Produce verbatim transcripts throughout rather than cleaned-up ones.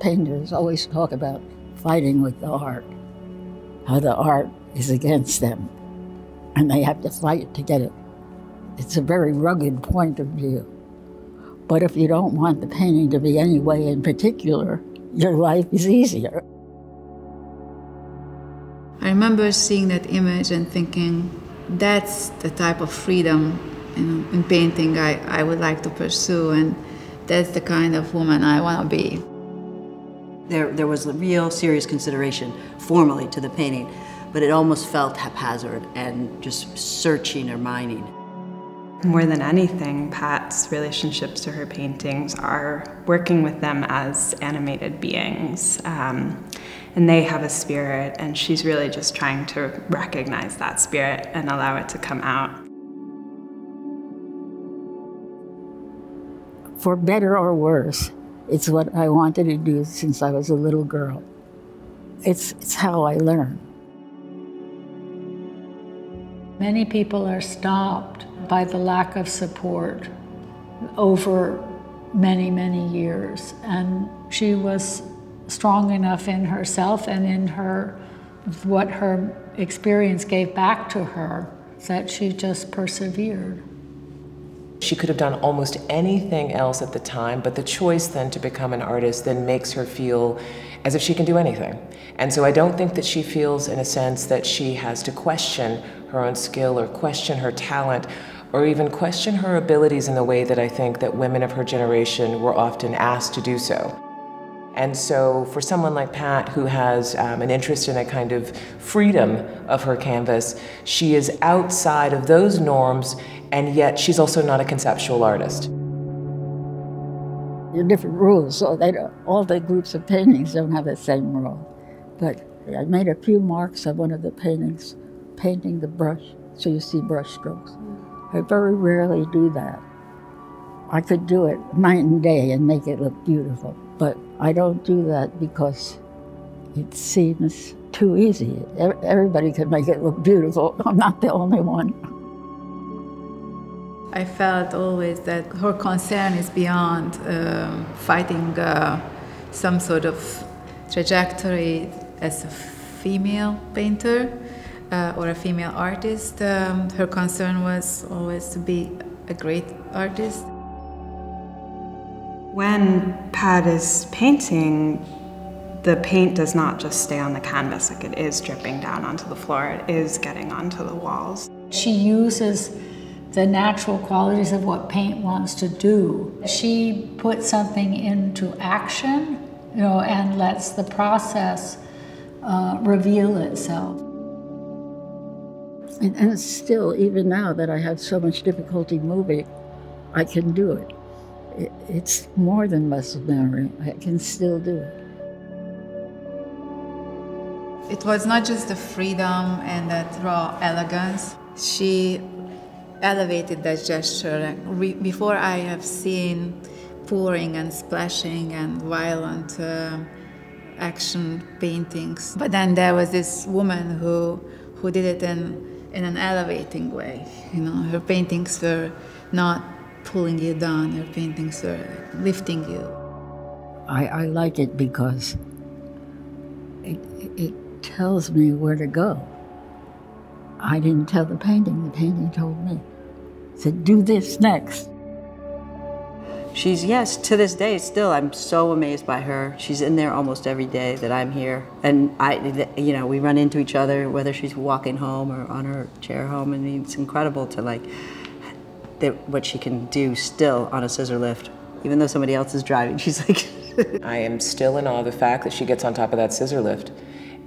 painters always talk about fighting with the art, how the art is against them, and they have to fight to get it. It's a very rugged point of view. But if you don't want the painting to be any way in particular, your life is easier. I remember seeing that image and thinking, that's the type of freedom in, in painting I, I would like to pursue, and that's the kind of woman I want to be. There, there was a real serious consideration formally to the painting, but it almost felt haphazard and just searching or mining. More than anything, Pat's relationships to her paintings are working with them as animated beings. Um, and they have a spirit, and she's really just trying to recognize that spirit and allow it to come out. For better or worse, it's what I wanted to do since I was a little girl. It's, it's how I learn. Many people are stopped by the lack of support over many, many years. And she was strong enough in herself and in her, what her experience gave back to her, that she just persevered. She could have done almost anything else at the time, but the choice then to become an artist then makes her feel as if she can do anything. And so I don't think that she feels, in a sense, that she has to question her own skill or question her talent or even question her abilities in the way that I think that women of her generation were often asked to do so. And so for someone like Pat, who has um, an interest in a kind of freedom of her canvas, she is outside of those norms, and yet she's also not a conceptual artist. There are different rules, so they don't, all the groups of paintings don't have the same rule. But I made a few marks on one of the paintings, painting the brush, so you see brush strokes. I very rarely do that. I could do it night and day and make it look beautiful, but I don't do that because it seems too easy. Everybody can make it look beautiful. I'm not the only one. I felt always that her concern is beyond uh, fighting uh, some sort of trajectory as a female painter uh, or a female artist. Um, her concern was always to be a great artist. When Pat is painting, the paint does not just stay on the canvas. Like, it is dripping down onto the floor. It is getting onto the walls. She uses the natural qualities of what paint wants to do. She puts something into action, you know, and lets the process uh, reveal itself. And, and still, even now that I have so much difficulty moving, I can do it. It's more than muscle memory. I can still do it. It was not just the freedom and that raw elegance. She elevated that gesture. Before I have seen pouring and splashing and violent uh, action paintings. But then there was this woman who, who did it in, in an elevating way. You know, her paintings were not pulling you down, your paintings are lifting you. I, I like it because it, it tells me where to go. I didn't tell the painting, the painting told me. It said, do this next. She's, yes, to this day still, I'm so amazed by her. She's in there almost every day that I'm here. And I, you know, we run into each other, whether she's walking home or on her chair home, and it's incredible to like, that what she can do still on a scissor lift. Even though somebody else is driving, she's like... I am still in awe of the fact that she gets on top of that scissor lift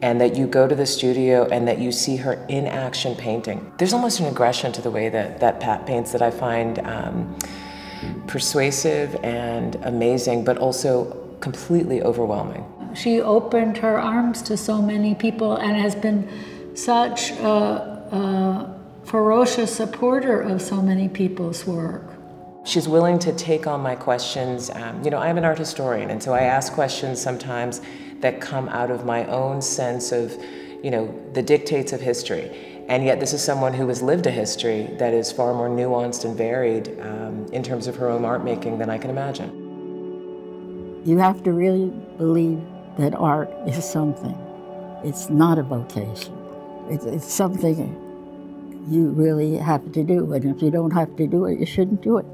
and that you go to the studio and that you see her in action painting. There's almost an aggression to the way that, that Pat paints that I find um, persuasive and amazing, but also completely overwhelming. She opened her arms to so many people and has been such a... a ferocious supporter of so many people's work. She's willing to take on my questions. Um, you know, I'm an art historian, and so I ask questions sometimes that come out of my own sense of, you know, the dictates of history. And yet this is someone who has lived a history that is far more nuanced and varied um, in terms of her own art making than I can imagine. You have to really believe that art is something. It's not a vocation. It's, it's something you really have to do, and if you don't have to do it, you shouldn't do it.